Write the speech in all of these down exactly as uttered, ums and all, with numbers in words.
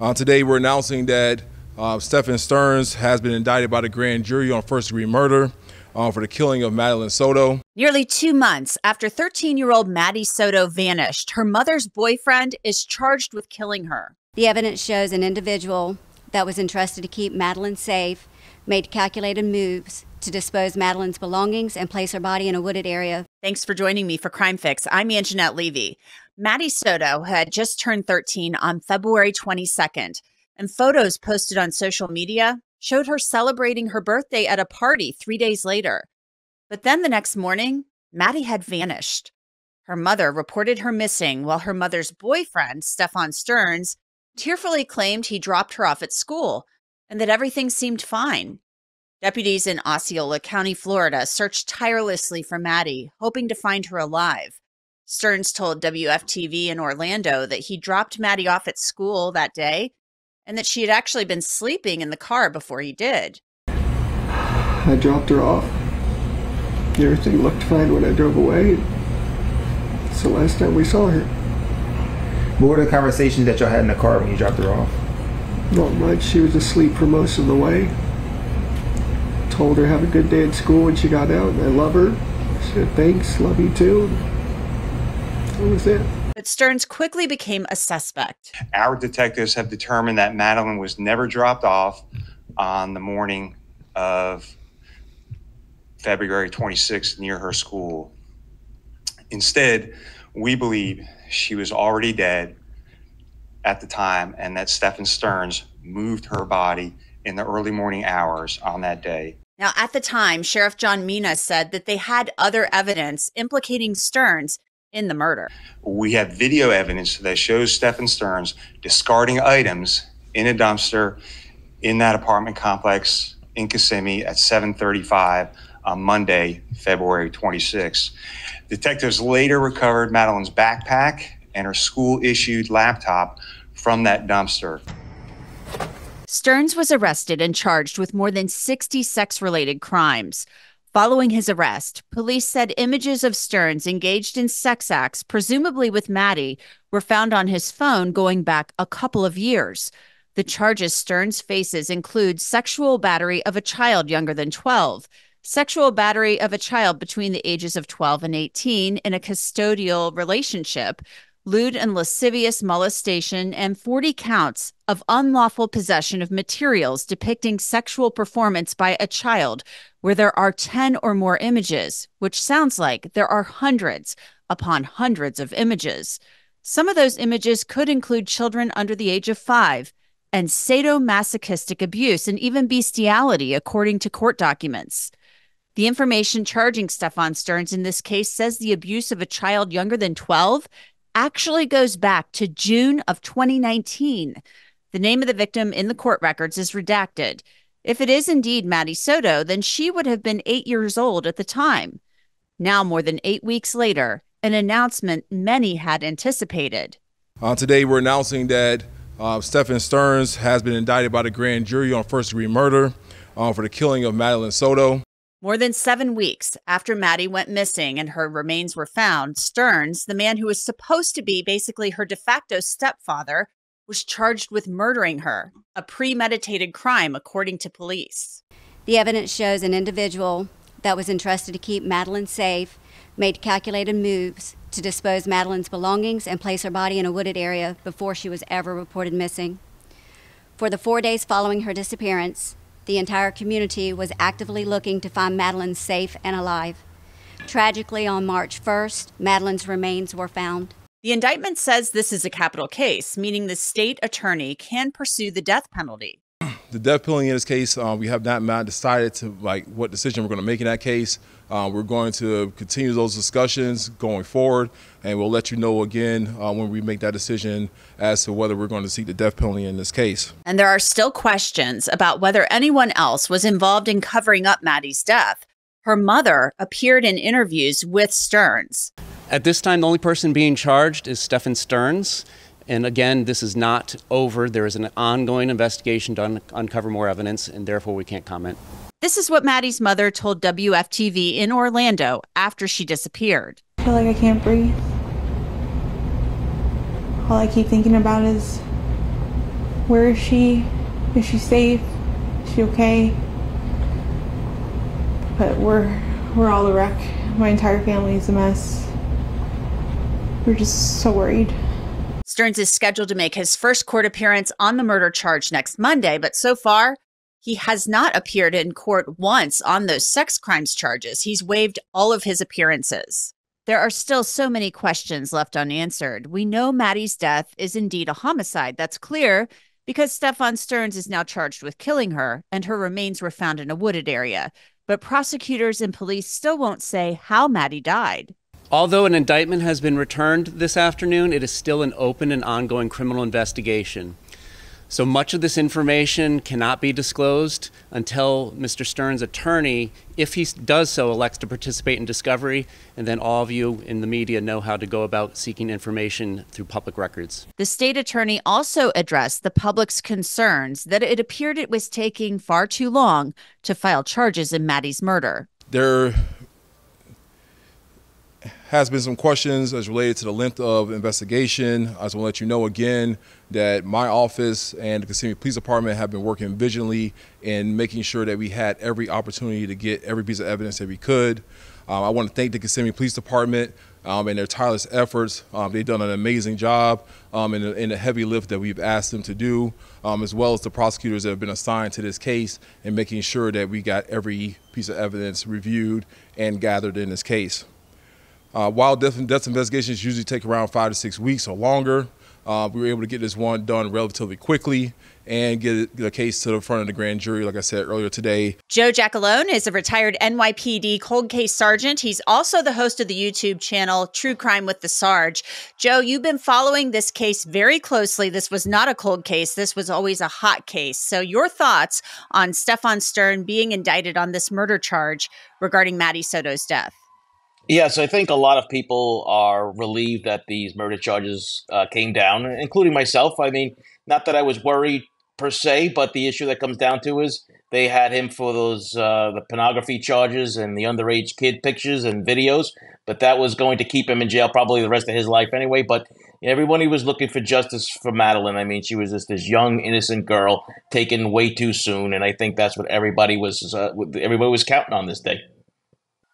Uh, today we're announcing that uh, Stephan Sterns has been indicted by the grand jury on first-degree murder uh, for the killing of Madeleine Soto. Nearly two months after thirteen-year-old Maddie Soto vanished, her mother's boyfriend is charged with killing her. The evidence shows an individual that was entrusted to keep Madeleine safe made calculated moves to dispose Madeleine's belongings and place her body in a wooded area. Thanks for joining me for Crime Fix. I'm Angenette Levy. Maddie Soto had just turned thirteen on February twenty-second, and photos posted on social media showed her celebrating her birthday at a party three days later. But then the next morning, Maddie had vanished. Her mother reported her missing, while her mother's boyfriend, Stephan Sterns, tearfully claimed he dropped her off at school and that everything seemed fine. Deputies in Osceola County, Florida, searched tirelessly for Maddie, hoping to find her alive. Sterns told W F T V in Orlando that he dropped Maddie off at school that day and that she had actually been sleeping in the car before he did. I dropped her off. Everything looked fine when I drove away. It's the last time we saw her. What were the conversations that y'all had in the car when you dropped her off? Not much. She was asleep for most of the way. Told her have a good day at school when she got out, and I love her. She said, thanks, love you too. That was it. But Sterns quickly became a suspect. Our detectives have determined that Madeleine was never dropped off on the morning of February twenty-sixth near her school. Instead, we believe she was already dead at the time, and that Stephan Sterns moved her body in the early morning hours on that day. Now, at the time, Sheriff John Mina said that they had other evidence implicating Sterns in the murder. We have video evidence that shows Stephan Sterns discarding items in a dumpster in that apartment complex in Kissimmee at seven thirty-five on Monday, February twenty-sixth. Detectives later recovered Madeleine's backpack and her school-issued laptop from that dumpster. Sterns was arrested and charged with more than sixty sex-related crimes. Following his arrest, police said images of Sterns engaged in sex acts, presumably with Maddie, were found on his phone going back a couple of years. The charges Sterns faces include sexual battery of a child younger than twelve, sexual battery of a child between the ages of twelve and eighteen in a custodial relationship, lewd and lascivious molestation, and forty counts of unlawful possession of materials depicting sexual performance by a child, where there are ten or more images, which sounds like there are hundreds upon hundreds of images. Some of those images could include children under the age of five and sadomasochistic abuse and even bestiality, according to court documents. The information charging Stephan Sterns in this case says the abuse of a child younger than twelve actually goes back to June of twenty nineteen. The name of the victim in the court records is redacted. If it is indeed Maddie Soto, then she would have been eight years old at the time. Now, more than eight weeks later, an announcement many had anticipated. Uh, today, we're announcing that uh, Stephan Sterns has been indicted by the grand jury on first-degree murder uh, for the killing of Madeleine Soto. More than seven weeks after Maddie went missing and her remains were found, Sterns, the man who was supposed to be basically her de facto stepfather, was charged with murdering her, a premeditated crime, according to police. The evidence shows an individual that was entrusted to keep Madeleine safe made calculated moves to dispose Madeleine's belongings and place her body in a wooded area before she was ever reported missing. For the four days following her disappearance, the entire community was actively looking to find Madeleine safe and alive. Tragically, on March first, Madeleine's remains were found. The indictment says this is a capital case, meaning the state attorney can pursue the death penalty. The death penalty in this case, uh, we have not, not decided to like what decision we're going to make in that case. Uh, we're going to continue those discussions going forward, and we'll let you know again uh, when we make that decision as to whether we're going to seek the death penalty in this case. And there are still questions about whether anyone else was involved in covering up Maddie's death. Her mother appeared in interviews with Sterns. At this time, the only person being charged is Stephan Sterns. And again, this is not over. There is an ongoing investigation to un uncover more evidence, and therefore we can't comment. This is what Maddie's mother told W F T V in Orlando after she disappeared. I feel like I can't breathe. All I keep thinking about is Where is she? Is she safe? Is she okay? But we're we're all a wreck. My entire family is a mess. We're just so worried. Sterns is scheduled to make his first court appearance on the murder charge next Monday, but so far, he has not appeared in court once on those sex crimes charges. He's waived all of his appearances. There are still so many questions left unanswered. We know Maddie's death is indeed a homicide. That's clear because Stephan Sterns is now charged with killing her, and her remains were found in a wooded area. But prosecutors and police still won't say how Maddie died. Although an indictment has been returned this afternoon, it is still an open and ongoing criminal investigation. So much of this information cannot be disclosed until Mister Sterns' attorney, if he does so, elects to participate in discovery, and then all of you in the media know how to go about seeking information through public records. The state attorney also addressed the public's concerns that it appeared it was taking far too long to file charges in Maddie's murder. There has been some questions as related to the length of investigation. I just want to let you know again that my office and the Kissimmee Police Department have been working vigilantly in making sure that we had every opportunity to get every piece of evidence that we could. Um, I want to thank the Kissimmee Police Department um, and their tireless efforts. Um, they've done an amazing job um, in, the, in the heavy lift that we've asked them to do, um, as well as the prosecutors that have been assigned to this case and making sure that we got every piece of evidence reviewed and gathered in this case. Uh, wild death, death investigations usually take around five to six weeks or longer. Uh, we were able to get this one done relatively quickly and get the case to the front of the grand jury, like I said earlier today. Joe Giacalone is a retired N Y P D cold case sergeant. He's also the host of the YouTube channel True Crime with the Sarge. Joe, you've been following this case very closely. This was not a cold case. This was always a hot case. So your thoughts on Stephan Sterns being indicted on this murder charge regarding Maddie Soto's death? Yes, I think a lot of people are relieved that these murder charges uh, came down, including myself. I mean, not that I was worried per se, but the issue that comes down to is they had him for those uh, the pornography charges and the underage kid pictures and videos, but that was going to keep him in jail probably the rest of his life anyway. But everyone, he was looking for justice for Madeleine. I mean, she was just this young, innocent girl taken way too soon, and I think that's what everybody was uh, everybody was counting on this day.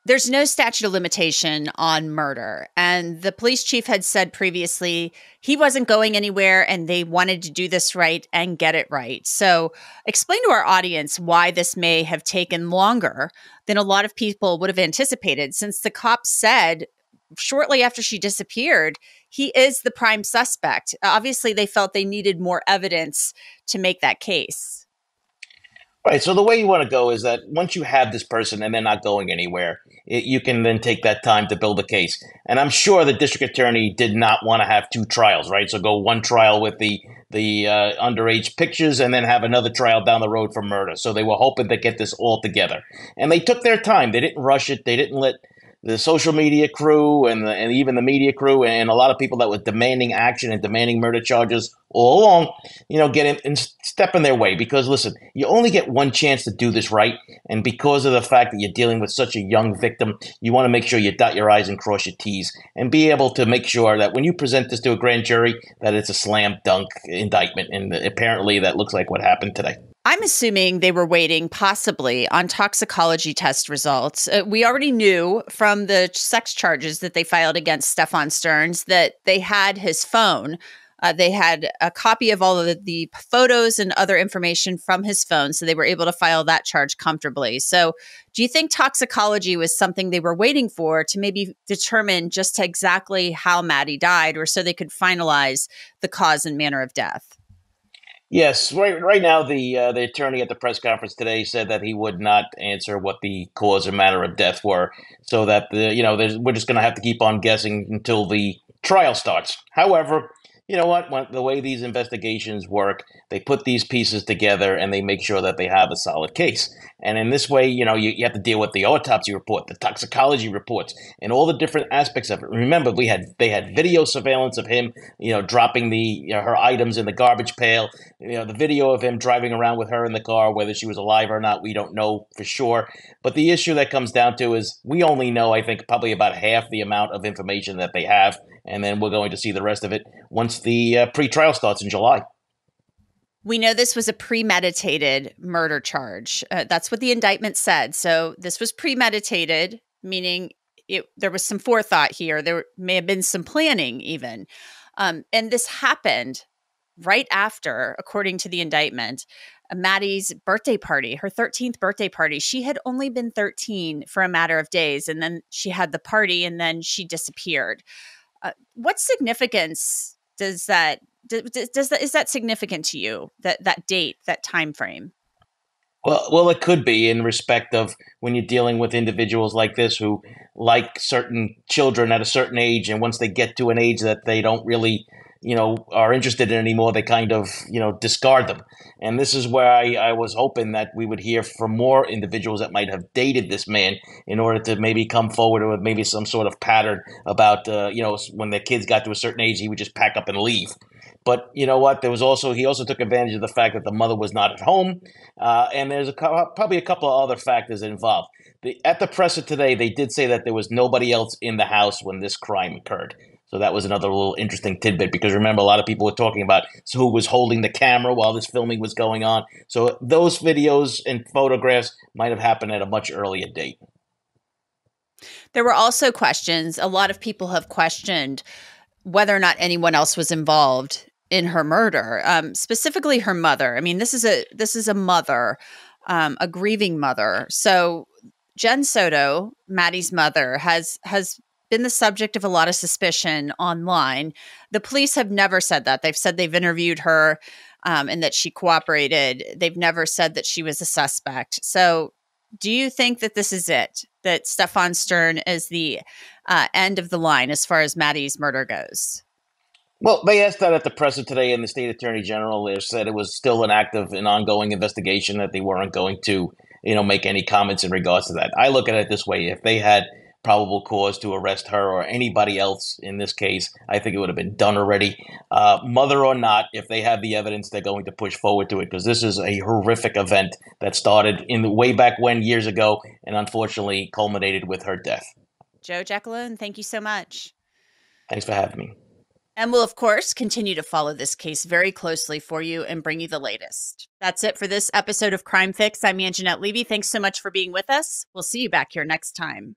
There's no statute of limitation on murder, and the police chief had said previously he wasn't going anywhere and they wanted to do this right and get it right. So explain to our audience why this may have taken longer than a lot of people would have anticipated, since the cop said shortly after she disappeared, he is the prime suspect. Obviously, they felt they needed more evidence to make that case. Right. So the way you want to go is that once you have this person and they're not going anywhere, it, you can then take that time to build a case. And I'm sure the district attorney did not want to have two trials, right? So go one trial with the the uh, underage pictures and then have another trial down the road for murder. So they were hoping to get this all together. And they took their time. They didn't rush it. They didn't let the social media crew and, the, and even the media crew and a lot of people that were demanding action and demanding murder charges all along, you know, get in and step in their way. Because, listen, you only get one chance to do this right. And because of the fact that you're dealing with such a young victim, you want to make sure you dot your I's and cross your T's and be able to make sure that when you present this to a grand jury, that it's a slam dunk indictment. And apparently that looks like what happened today. I'm assuming they were waiting possibly on toxicology test results. Uh, we already knew from the sex charges that they filed against Stephan Sterns that they had his phone. Uh, they had a copy of all of the, the photos and other information from his phone, so they were able to file that charge comfortably. So do you think toxicology was something they were waiting for to maybe determine just exactly how Maddie died, or so they could finalize the cause and manner of death? Yes. Right Right now, the uh, the attorney at the press conference today said that he would not answer what the cause and manner of death were, so that, the you know, we're just going to have to keep on guessing until the trial starts. However, you know what, when, the way these investigations work, they put these pieces together and they make sure that they have a solid case. And in this way, you know, you, you have to deal with the autopsy report, the toxicology reports, and all the different aspects of it. Remember, we had they had video surveillance of him, you know, dropping the you know, her items in the garbage pail, you know, the video of him driving around with her in the car, whether she was alive or not, we don't know for sure. But the issue that comes down to is we only know, I think, probably about half the amount of information that they have. And then we're going to see the rest of it once the uh, pre-trial starts in July. We know this was a premeditated murder charge. Uh, that's what the indictment said. So this was premeditated, meaning it, there was some forethought here. There may have been some planning even. Um, and this happened right after, according to the indictment, Maddie's birthday party, her thirteenth birthday party. She had only been thirteen for a matter of days, and then she had the party, and then she disappeared. Uh, what significance does that, does, does that, is that significant to you, that, that date, that time frame? Well, well, it could be in respect of when you're dealing with individuals like this who like certain children at a certain age, and once they get to an age that they don't really – you know, are interested in anymore, they kind of, you know, discard them. And this is where I, I was hoping that we would hear from more individuals that might have dated this man in order to maybe come forward with maybe some sort of pattern about, uh, you know, when the kids got to a certain age, he would just pack up and leave. But you know what? There was also he also took advantage of the fact that the mother was not at home, uh, and there's a, probably a couple of other factors involved. The, at the presser today, they did say that there was nobody else in the house when this crime occurred. So that was another little interesting tidbit, because remember, a lot of people were talking about who was holding the camera while this filming was going on. So those videos and photographs might have happened at a much earlier date. There were also questions. A lot of people have questioned whether or not anyone else was involved in her murder, um, specifically her mother. I mean, this is a this is a mother, um, a grieving mother. So Jen Soto, Maddie's mother, has has. been the subject of a lot of suspicion online. The police have never said that. They've said they've interviewed her um, and that she cooperated. They've never said that she was a suspect. So do you think that this is it, that Stephan Sterns is the uh, end of the line as far as Maddie's murder goes? Well, they asked that at the presser today, and the state attorney general said it was still an active and ongoing investigation, that they weren't going to, you know, make any comments in regards to that. I look at it this way. If they had probable cause to arrest her or anybody else in this case, I think it would have been done already. Uh, mother or not, if they have the evidence, they're going to push forward to it, because this is a horrific event that started in the way back when years ago and unfortunately culminated with her death. Joe Giacalone, thank you so much. Thanks for having me. And we'll, of course, continue to follow this case very closely for you and bring you the latest. That's it for this episode of Crime Fix. I'm Angenette Levy. Thanks so much for being with us. We'll see you back here next time.